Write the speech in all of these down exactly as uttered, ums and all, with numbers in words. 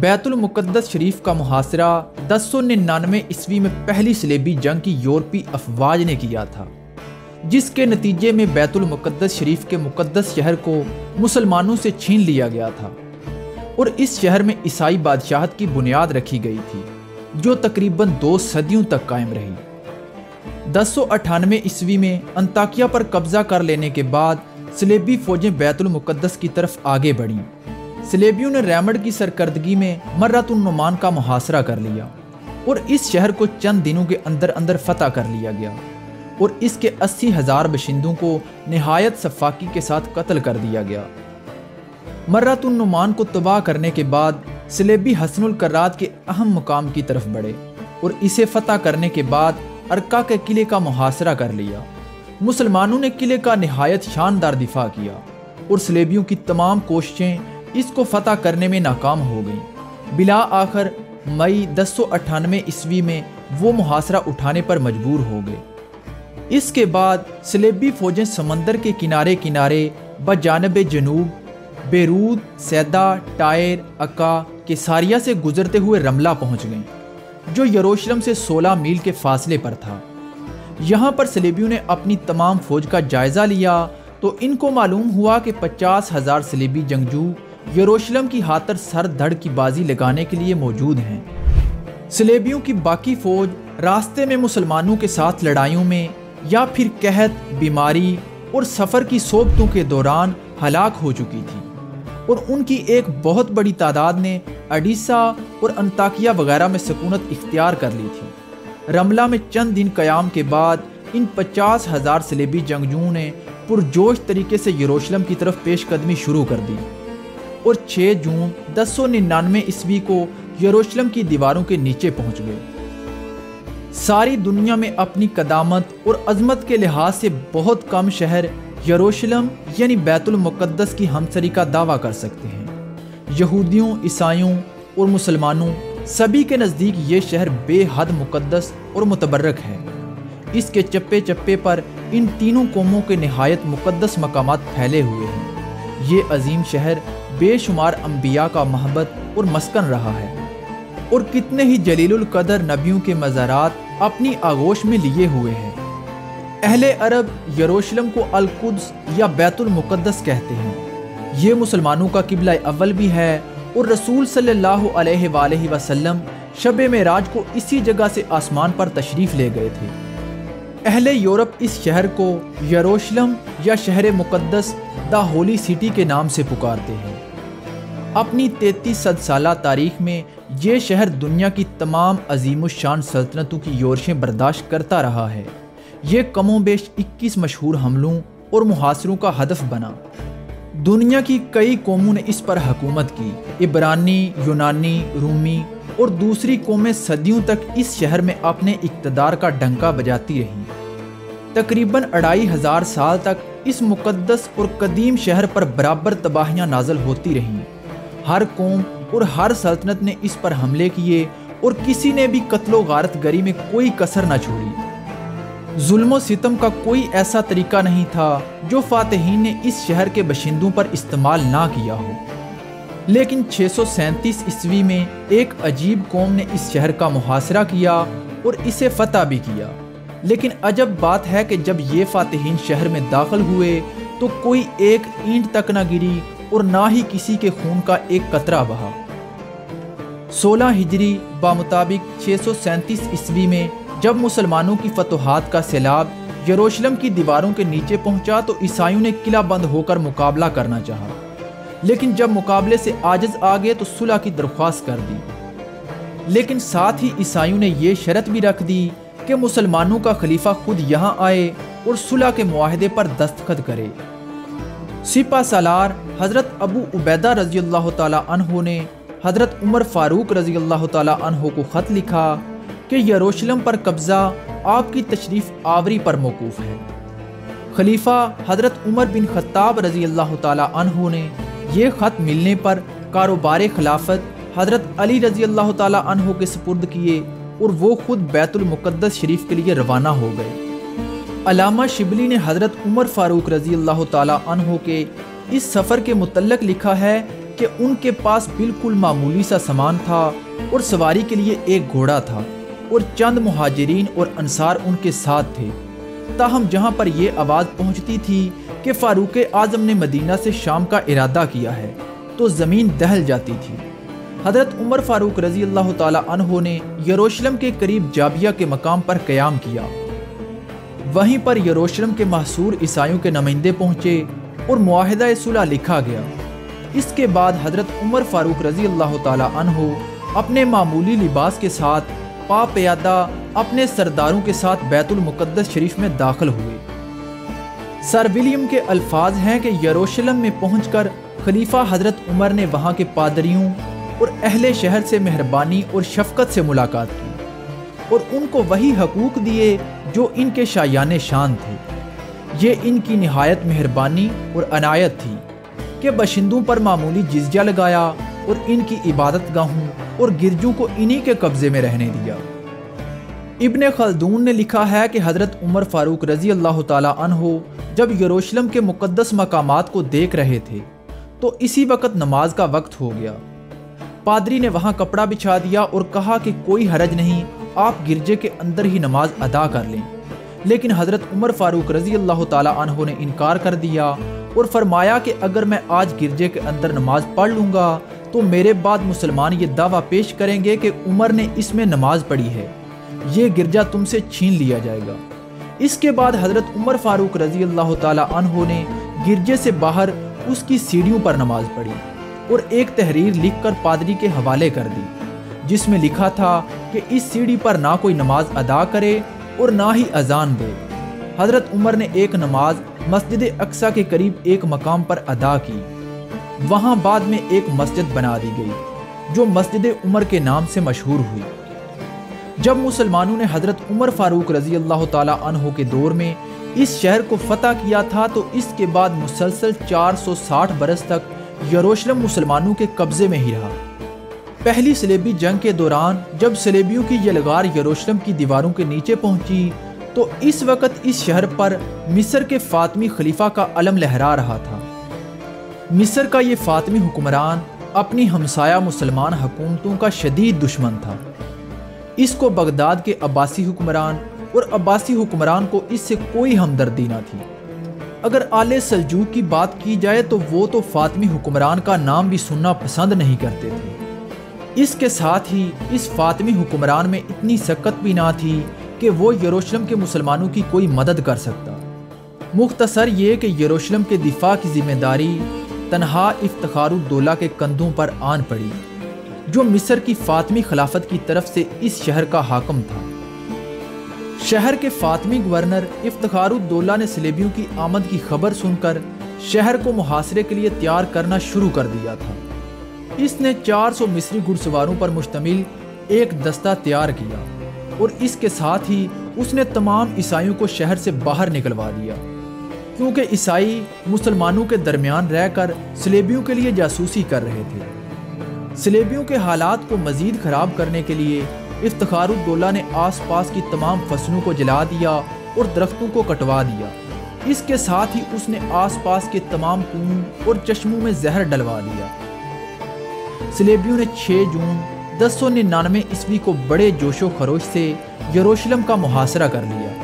बैतुल मुकद्दस शरीफ का मुहासरा दस सौ निन्यानवे ईस्वी में पहली सलेबी जंग की यूरोपी अफवाज ने किया था, जिसके नतीजे में बैतुल मुकद्दस शरीफ के मुकद्दस शहर को मुसलमानों से छीन लिया गया था और इस शहर में ईसाई बादशाहत की बुनियाद रखी गई थी, जो तकरीबन दो सदियों तक कायम रही। दस सौ अट्ठानवे ईस्वी में अंताकिया पर कब्जा कर लेने के बाद सलेबी फौजें बैतुल मुकद्दस की तरफ आगे बढ़ीं। सलेबियों ने रेमंड की सरकर्दगी में मर्रतुन्नुमान का मुहासरा कर लिया और इस शहर को चंद दिनों के अंदर अंदर फतह कर लिया गया और इसके अस्सी हज़ार बशिंदों को नहायत सफाकी के साथ कत्ल कर दिया गया। मर्रतुन्नुमान को तबाह करने के बाद सलेबी हसनुल कर्राद के अहम मुकाम की तरफ बढ़े और इसे फतह करने के बाद अर्का के किले का मुहासरा कर लिया। मुसलमानों ने किले का नहायत शानदार दिफा किया और सलेबियों की तमाम कोशिशें इसको फतह करने में नाकाम हो गई। बिला आखिर मई दस सौ अट्ठानवे ईस्वी में वो मुहासरा उठाने पर मजबूर हो गए। इसके बाद सलेबी फौजें समंदर के किनारे किनारे बजानब जनूब बेरूत सैदा टायर अक्का के सारिया से गुजरते हुए रमला पहुंच गईं, जो यरूशलम से सोलह मील के फासले पर था। यहाँ पर सलेबियों ने अपनी तमाम फौज का जायज़ा लिया तो इनको मालूम हुआ कि पचास हज़ार सलेबी जंगजू यरूशलम की हातर सर धड़ की बाजी लगाने के लिए मौजूद हैं। सलेबियों की बाकी फौज रास्ते में मुसलमानों के साथ लड़ाइयों में या फिर कहत, बीमारी और सफ़र की सोबतों के दौरान हलाक हो चुकी थी और उनकी एक बहुत बड़ी तादाद ने अडीसा और अंताकिया वगैरह में सकूनत इख्तियार कर ली थी। रमला में चंद दिन क़याम के बाद इन पचास हज़ार सलेबी जंगजुओं ने पुरजोश तरीके से यरूशलम की तरफ पेशकदमी शुरू कर दी और छह जून दस सौ निन्यानवे ईस्वी को यरूशलम की दीवारों के नीचे पहुंच गए। सारी दुनिया में अपनी कदामत और अजमत के लिहाज से बहुत कम शहर यरूशलम यानी बैतुल मुकद्दस की हमसरी का दावा कर सकते हैं। यहूदियों, ईसाइयों और मुसलमानों सभी के नज़दीक ये शहर बेहद मुकद्दस और मुतबरक है। इसके चप्पे चप्पे पर इन तीनों कौमों के नहायत मुकद्दस मकामात फैले हुए हैं। ये अजीम शहर बेशुमार अंबिया का महबत और मस्कन रहा है और कितने ही जलीलुल कदर नबियों के मज़ारात अपनी आगोश में लिए हुए हैं। अहले अरब यरूशलम को अल-कुद्स या बैतुल मुकद्दस कहते हैं। ये मुसलमानों का किबला अव्वल भी है और रसूल सल्लल्लाहु अलैहि वालेहि वसल्लम शबे मेराज को इसी जगह से आसमान पर तशरीफ ले गए थे। अहले यूरोप इस शहर को यरूशलम या शहर मुकद्दस द होली सिटी के नाम से पुकारते हैं। अपनी तैंतीस सद साल तारीख में यह शहर दुनिया की तमाम अजीमुशान सल्तनतों की योरशें बर्दाश्त करता रहा है। ये कमो बेश इक्कीस मशहूर हमलों और मुहासरों का हदफ बना। दुनिया की कई कौमों ने इस पर हकूमत की। इब्रानी, यूनानी, रूमी और दूसरी कौमें सदियों तक इस शहर में अपने इक़्तिदार का डंका बजाती रहीं। तकरीबन अढ़ाई हज़ार साल तक इस मुकद्दस और कदीम शहर पर बराबर तबाहियाँ नाजल होती रहीं। हर कौम और हर सल्तनत ने इस पर हमले किए और किसी ने भी कत्लो गारत गरी में कोई कसर न छोड़ी। जुल्मो सितम का कोई ऐसा तरीका नहीं था जो फातहीन ने इस शहर के बशिंदों पर इस्तेमाल ना किया हो। लेकिन छः सौ सैंतीस ईस्वी में एक अजीब कौम ने इस शहर का मुहासरा किया और इसे फतह भी किया। लेकिन अजब बात है कि जब ये फातहीन शहर में दाखिल हुए तो कोई एक ईंट तक न गिरी और ना ही किसी के खून का एक कतरा बहा। सोलह हिजरी बामुताबिक छः सौ सैंतीस ईस्वी में जब मुसलमानों की फतुहात का सैलाब यरूशलम की दीवारों के नीचे पहुंचा तो ईसाइयों ने किला बंद होकर मुकाबला करना चाहा, लेकिन जब मुकाबले से आजिज आ गए तो सुलह की दरख्वास्त कर दी। लेकिन साथ ही ईसाइयों ने यह शर्त भी रख दी कि मुसलमानों का खलीफा खुद यहाँ आए और सुलह के मुआहदे पर दस्तखत करे। सिपा सालार हज़रत अबू उबैदा रजी अल्लाह ताला अन्हो ने हज़रत उमर फ़ारूक रजी अल्लाह ताला अन्हो को ख़त लिखा कि यरूशलम पर कब्ज़ा आपकी तशरीफ़ आवरी पर मौकूफ़ है। खलीफा हज़रत उमर बिन खत्ताब रजी अल्लाह ताला अन्हो ने यह ख़त मिलने पर कारोबार खिलाफत हज़रत अली रजी अल्लाह ताला अन्हो के सुपुर्द किए और वो खुद बैतुल मुकद्दस शरीफ के लिए रवाना हो गए। अलामा शिबली ने हज़रत उमर फ़ारूक रजी अल्लाह ताला अन्हो के इस सफ़र के मुतल्लक लिखा है कि उनके पास बिल्कुल मामूली सा सामान था और सवारी के लिए एक घोड़ा था और चंद मुहाजिरीन और अंसार उनके साथ थे। ताहम जहाँ पर यह आवाज़ पहुँचती थी कि फ़ारूक आज़म ने मदीना से शाम का इरादा किया है तो ज़मीन दहल जाती थी। हज़रत उमर फ़ारूक रज़ी अल्लाह ताला अन्हो ने यरूशलम के करीब जाबिया के मकाम पर क़याम किया। वहीं पर यरूशलम के महसूर ईसाइयों के नुमाइंदे पहुँचे और मुआहिदा सुलह लिखा गया। इसके बाद हज़रत उमर फ़ारूक रज़ी अल्लाह ताला अन्हो अपने मामूली लिबास के साथ पापयादा अपने सरदारों के साथ बैतुल मुकद्दस शरीफ में दाखिल हुए। सर विलियम के अल्फाज हैं कि यरूशलम में पहुंचकर खलीफा हज़रत उमर ने वहां के पादरियों और अहले शहर से मेहरबानी और शफकत से मुलाकात की और उनको वही हकूक दिए जो इनके शायान शान थे। ये इनकी नहायत मेहरबानी और अनायत थी कि बशिंदों पर मामूली जिजिया लगाया और इनकी इबादत गाहों और गिरजों को इन्हीं के कब्जे में रहने दिया। इब्ने खल्दून ने लिखा है कि हज़रत उमर फ़ारूक रज़ी अल्लाह ताला अन्हो जब यरूशलम के मुकद्दस मकामात को देख रहे थे तो इसी वक्त नमाज का वक्त हो गया। पादरी ने वहाँ कपड़ा बिछा दिया और कहा कि कोई हरज नहीं, आप गिरजे के अंदर ही नमाज अदा कर लें, लेकिन हज़रत उमर फ़ारूक रज़ी अल्लाह ताला अन्हो ने इनकार कर दिया और फरमाया कि अगर मैं आज गिरजे के अंदर नमाज पढ़ लूँगा तो मेरे बाद मुसलमान ये दावा पेश करेंगे कि उमर ने इसमें नमाज पढ़ी है, ये गिरजा तुमसे छीन लिया जाएगा। इसके बाद हज़रत उमर फ़ारूक रज़ी अल्लाह ताला अन्हो ने गिरजे से बाहर उसकी सीढ़ियों पर नमाज पढ़ी और एक तहरीर लिखकर पादरी के हवाले कर दी जिसमें लिखा था कि इस सीढ़ी पर ना कोई नमाज अदा करे और ना ही अजान दे। हज़रत उमर ने एक नमाज मस्जिद अक्सा के करीब एक मकाम पर अदा की। वहाँ बाद में एक मस्जिद बना दी गई जो मस्जिद उमर के नाम से मशहूर हुई। जब मुसलमानों ने हज़रत उमर फ़ारूक रज़ी अल्लाह ताला अन्हो के दौर में इस शहर को फतह किया था तो इसके बाद मुसलसल चार सौ साठ बरस तक यरूशलेम मुसलमानों के कब्ज़े में ही रहा। पहली सलेबी जंग के दौरान जब सलेबियों की यलगार यरूशलेम की दीवारों के नीचे पहुंची तो इस वक्त इस शहर पर मिस्र के फ़ातिमी खलीफा का अलम लहरा रहा था। मिस्र का ये फ़ातिमी हुक्मरान अपनी हमसाया मुसलमान हुकूमतों का शदीद दुश्मन था। इसको बगदाद के अब्बासी हुक्मरान और अब्बासी हुक्मरान को इससे कोई हमदर्दी ना थी। अगर आले सलजूक की बात की जाए तो वो तो फ़ातिमी हुक्मरान का नाम भी सुनना पसंद नहीं करते थे। इसके साथ ही इस फ़ातिमी हुक्मरान में इतनी सख्त भी ना थी कि वो यरूशलेम के मुसलमानों की कोई मदद कर सकता। मुख्तसर ये कि यरूशलेम के दिफा की जिम्मेदारी तनहा इफ़्तख़ारुद्दौला के कंधों पर आन पड़ी जो मिस्र की फ़ातिमी खिलाफत की तरफ से इस शहर का हाकिम था। शहर के फ़ातिमी गवर्नर इफ़्तख़ारुद्दौला ने सलेबियों की आमद की खबर सुनकर शहर को मुहासरे के लिए तैयार करना शुरू कर दिया था। इसने चार सौ मिस्री घुड़सवारों पर मुश्तमिल एक दस्ता तैयार किया और इसके साथ ही उसने तमाम ईसाइयों को शहर से बाहर निकलवा दिया क्योंकि ईसाई मुसलमानों के दरमियान रहकर सलेबियों के लिए जासूसी कर रहे थे। सलेबियों के हालात को मज़ीद ख़राब करने के लिए इफ़्तख़ारुद्दौला ने आसपास की तमाम फसलों को जला दिया और दरख्तों को कटवा दिया। इसके साथ ही उसने आसपास के तमाम कुओं और चश्मों में जहर डलवा दिया। सलेबियों ने छः जून दस सौ निन्यानवे ईस्वी को बड़े जोशो खरोश से यरूशलेम का मुहासरा कर लिया।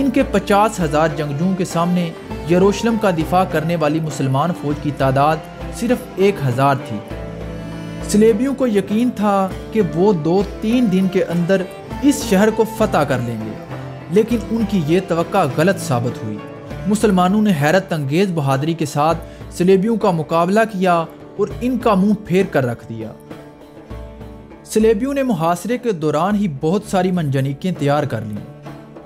इनके पचास हज़ार जंगजुओं के सामने यरूशलेम का दिफा करने वाली मुसलमान फ़ौज की तादाद सिर्फ एक हज़ार थी। सलेबियों को यकीन था कि वो दो तीन दिन के अंदर इस शहर को फतह कर लेंगे, लेकिन उनकी ये तवक्का गलत साबित हुई। मुसलमानों ने हैरत अंगेज़ बहादुरी के साथ सलेबियों का मुकाबला किया और इनका मुँह फेर कर रख दिया। सलेबियों ने मुहासरे के दौरान ही बहुत सारी मनजनीकें तैयार कर लीं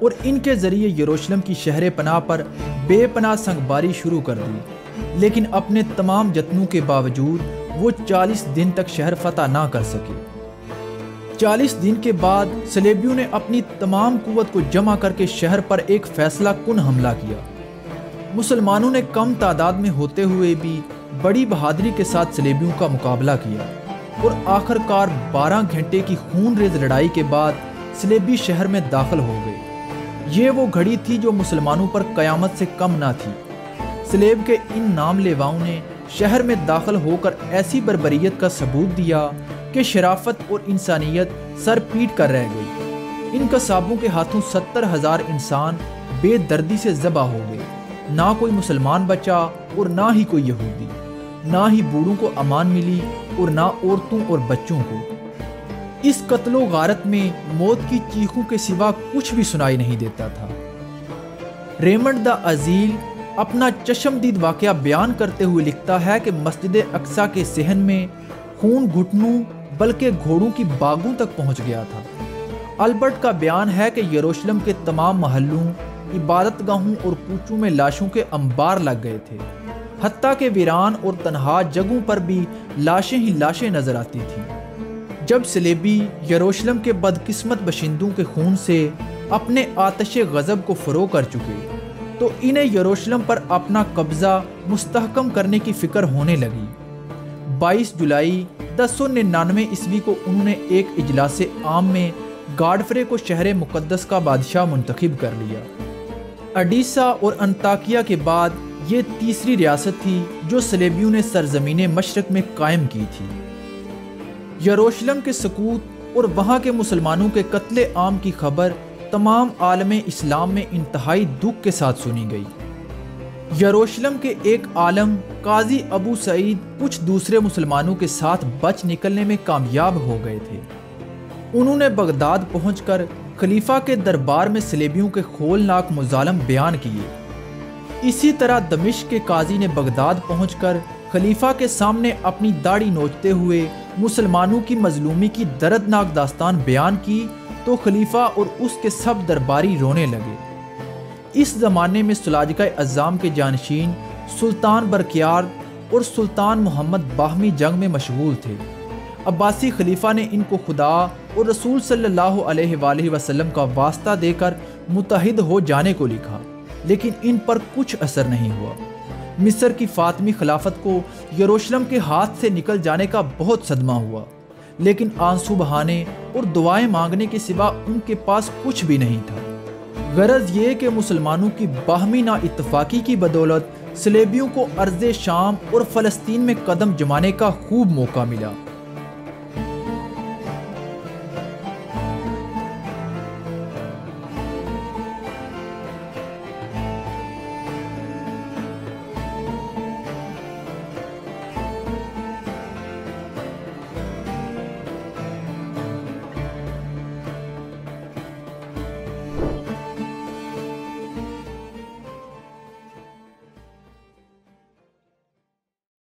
और इनके ज़रिए यरूशलेम की शहर पनाह पर बेपनाह संगबारी शुरू कर दी, लेकिन अपने तमाम जतनों के बावजूद वो चालीस दिन तक शहर फतह ना कर सके। चालीस दिन के बाद सलेबियों ने अपनी तमाम कुव्वत को जमा करके शहर पर एक फैसला कुन हमला किया। मुसलमानों ने कम तादाद में होते हुए भी बड़ी बहादुरी के साथ सलेबियों का मुकाबला किया और आखिरकार बारह घंटे की खूनरेज़ लड़ाई के बाद सलेबी शहर में दाखिल हो गए। ये वो घड़ी थी जो मुसलमानों पर क़यामत से कम ना थी। सलेब के इन नाम लेवाओं ने शहर में दाखिल होकर ऐसी बर्बरियत का सबूत दिया कि शराफत और इंसानियत सर पीट कर रह गई। इन कसाबों के हाथों सत्तर हज़ार इंसान बेदर्दी से ज़बा हो गए। ना कोई मुसलमान बचा और ना ही कोई यहूदी, ना ही बूढ़ों को अमान मिली और ना औरतों और बच्चों को। इस कत्लो गारत में मौत की चीखों के सिवा कुछ भी सुनाई नहीं देता था। रेमंड द अजील अपना चश्मदीद वाकया बयान करते हुए लिखता है कि मस्जिद अक्सा के सहन में खून घुटनों बल्कि घोड़ों की बागों तक पहुंच गया था। अल्बर्ट का बयान है कि यरूशलम के तमाम महलों, इबादतगाहों और कूचों में लाशों के अंबार लग गए थे। हत्ता के वीरान और तनहा जगहों पर भी लाशें ही लाशें नजर आती थीं। जब सलेबी यरूशलम के बदकिस्मत बशिंदों के खून से अपने आतश गज़ब को फरो कर चुके तो इन्हें यरूशलम पर अपना कब्जा मुस्तहकम करने की फ़िक्र होने लगी। बाईस जुलाई दस सौ निन्यानवे ईस्वी को उन्होंने एक इजलास आम में गार्डफ्रे को शहर मुकद्दस का बादशाह मुंतखब कर लिया। अडीसा और अंताकिया के बाद ये तीसरी रियासत थी जो सलेबियों ने सरजमीन मशरक में कायम की थी। यरूशलम के सकूत और वहाँ के मुसलमानों के कत्ले आम की खबर तमाम आलम इस्लाम में इंतहाई दुख के साथ सुनी गई। यरूशलम के एक आलम काजी अबू सईद कुछ दूसरे मुसलमानों के साथ बच निकलने में कामयाब हो गए थे। उन्होंने बगदाद पहुंचकर खलीफा के दरबार में सलेबियों के खोलनाक मुजालम बयान किए। इसी तरह दमिश्क के काजी ने बगदाद पहुंचकर खलीफा के सामने अपनी दाढ़ी नोचते हुए मुसलमानों की मजलूमी की दर्दनाक दास्तान बयान की तो खलीफा और उसके सब दरबारी रोने लगे। इस ज़माने में सलाजिक अज़ाम के जानशीन सुल्तान बरकियार और सुल्तान मोहम्मद बाहमी जंग में मशगूल थे। अब्बासी खलीफा ने इनको खुदा और रसूल सल्लल्लाहु अलैहि वसल्लम का वास्ता देकर मुतहिद हो जाने को लिखा, लेकिन इन पर कुछ असर नहीं हुआ। मिस्र की फ़ातिमी खिलाफत को यरूशलम के हाथ से निकल जाने का बहुत सदमा हुआ, लेकिन आंसू बहाने और दुआएं मांगने के सिवा उनके पास कुछ भी नहीं था। गरज ये कि मुसलमानों की बाहमी ना इत्तफाकी की बदौलत सलेबियों को अर्ज़ शाम और फ़लस्तीन में कदम जमाने का खूब मौका मिला।